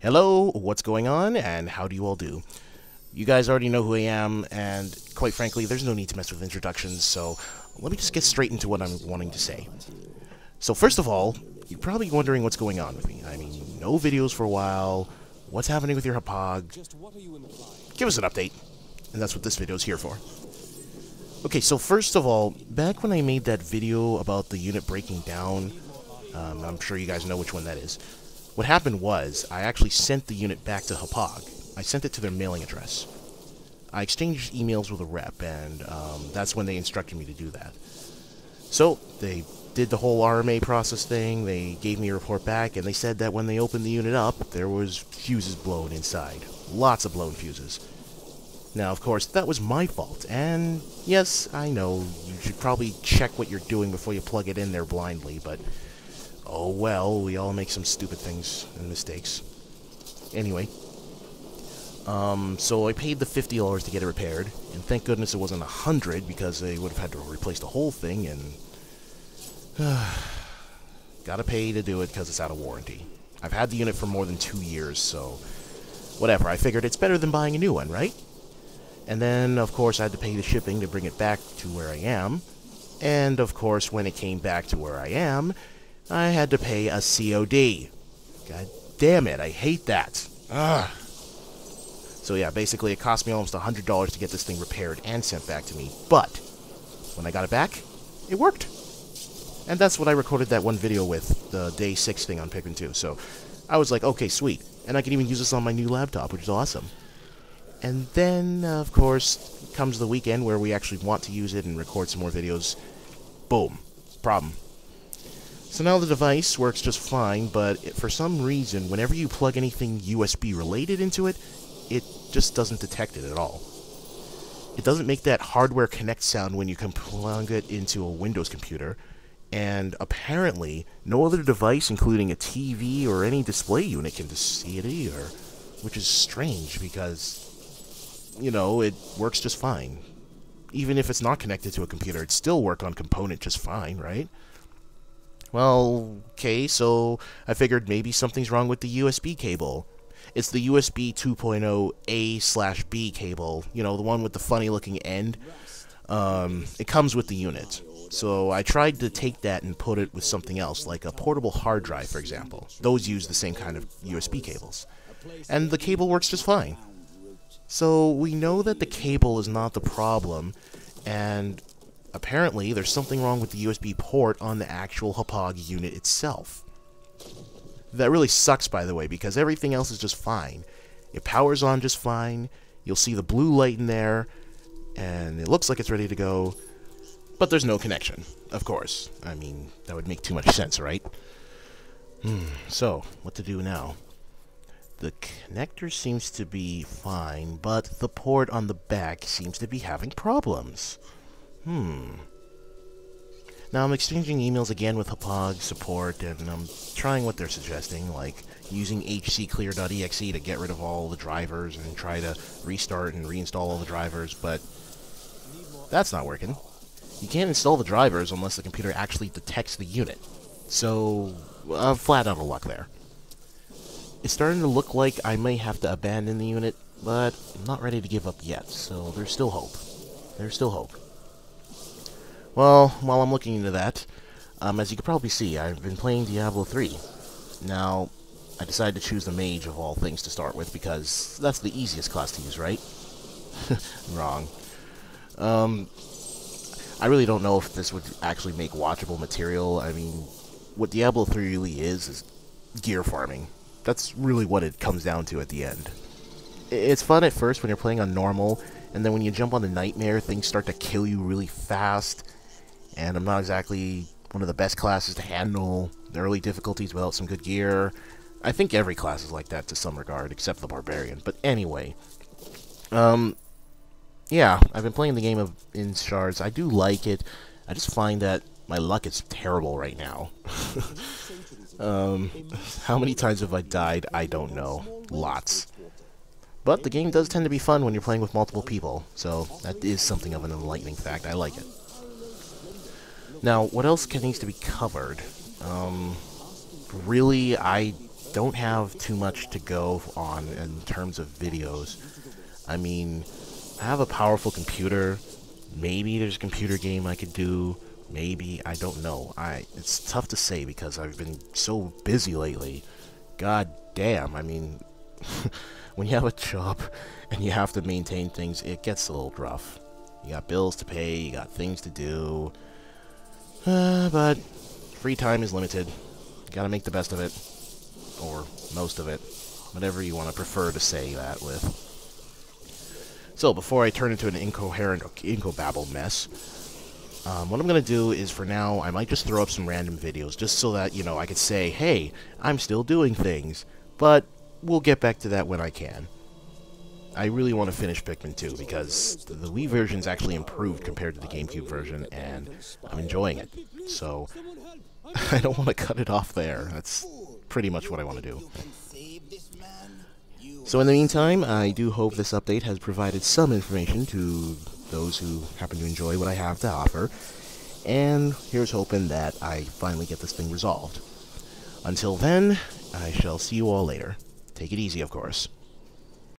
Hello, what's going on, and how do you all do? You guys already know who I am, and quite frankly, there's no need to mess with introductions, so let me just get straight into what I'm wanting to say. So first of all, you're probably wondering what's going on with me. I mean, no videos for a while, what's happening with your Hauppauge? Give us an update, and that's what this video's here for. Okay, so first of all, back when I made that video about the unit breaking down, I'm sure you guys know which one that is. What happened was, I actually sent the unit back to Hauppauge. I sent it to their mailing address. I exchanged emails with a rep, and that's when they instructed me to do that. So, they did the whole RMA process thing, they gave me a report back, and they said that when they opened the unit up, there was fuses blown inside. Lots of blown fuses. Now, of course, that was my fault, and yes, I know, you should probably check what you're doing before you plug it in there blindly, but oh well, we all make some stupid things and mistakes. Anyway, so I paid the $50 to get it repaired, and thank goodness it wasn't $100 because they would have had to replace the whole thing, and gotta pay to do it because it's out of warranty. I've had the unit for more than 2 years, so whatever, I figured it's better than buying a new one, right? And then, of course, I had to pay the shipping to bring it back to where I am, and of course, when it came back to where I am, I had to pay a COD. God damn it, I hate that. Ugh. So yeah, basically it cost me almost $100 to get this thing repaired and sent back to me, but when I got it back, it worked. And that's what I recorded that one video with, the Day 6 thing on Pikmin 2, so I was like, okay, sweet. And I can even use this on my new laptop, which is awesome. And then, of course, comes the weekend where we actually want to use it and record some more videos. Boom. Problem. So now the device works just fine, but for some reason, whenever you plug anything USB-related into it, it just doesn't detect it at all. It doesn't make that hardware connect sound when you can plug it into a Windows computer, and apparently, no other device, including a TV or any display unit, can just see it either, which is strange because, you know, it works just fine. Even if it's not connected to a computer, it'd still work on component just fine, right? Well, okay, so I figured maybe something's wrong with the USB cable. It's the USB 2.0 A/B cable, you know, the one with the funny-looking end. It comes with the unit. So I tried to take that and put it with something else, like a portable hard drive, for example. Those use the same kind of USB cables. And the cable works just fine. So we know that the cable is not the problem, and apparently, there's something wrong with the USB port on the actual Hauppauge unit itself. That really sucks, by the way, because everything else is just fine. It powers on just fine, you'll see the blue light in there, and it looks like it's ready to go, but there's no connection, of course. I mean, that would make too much sense, right? So, what to do now? The connector seems to be fine, but the port on the back seems to be having problems. Now I'm exchanging emails again with Hauppauge support, and I'm trying what they're suggesting, like using hcclear.exe to get rid of all the drivers and try to restart and reinstall all the drivers, but that's not working. You can't install the drivers unless the computer actually detects the unit. So, I'm flat out of luck there. It's starting to look like I may have to abandon the unit, but I'm not ready to give up yet, so there's still hope. There's still hope. Well, while I'm looking into that, as you can probably see, I've been playing Diablo III. Now, I decided to choose the mage of all things to start with, because that's the easiest class to use, right? Wrong. I really don't know if this would actually make watchable material. I mean, what Diablo III really is gear farming. That's really what it comes down to at the end. It's fun at first when you're playing on normal, and then when you jump on the nightmare, things start to kill you really fast. And I'm not exactly one of the best classes to handle the early difficulties without some good gear. I think every class is like that to some regard, except the Barbarian. But anyway, yeah, I've been playing the game in shards. I do like it. I just find that my luck is terrible right now. How many times have I died? I don't know. Lots. But the game does tend to be fun when you're playing with multiple people, so that is something of an enlightening fact. I like it. Now, what else needs to be covered? Really, I don't have too much to go on in terms of videos. I mean, I have a powerful computer. Maybe there's a computer game I could do. Maybe, I don't know. It's tough to say because I've been so busy lately. God damn, I mean, when you have a job and you have to maintain things, it gets a little rough. You got bills to pay, you got things to do, but free time is limited. You gotta make the best of it, or most of it, whatever you want to prefer to say that with. So, before I turn into an incoherent incobabble mess, what I'm going to do is, for now, I might just throw up some random videos, just so that, you know, I could say, hey, I'm still doing things, but we'll get back to that when I can. I really want to finish Pikmin 2, because the Wii version's actually improved compared to the GameCube version, and I'm enjoying it. So, I don't want to cut it off there. That's pretty much what I want to do. So in the meantime, I do hope this update has provided some information to those who happen to enjoy what I have to offer, and here's hoping that I finally get this thing resolved. Until then, I shall see you all later. Take it easy, of course.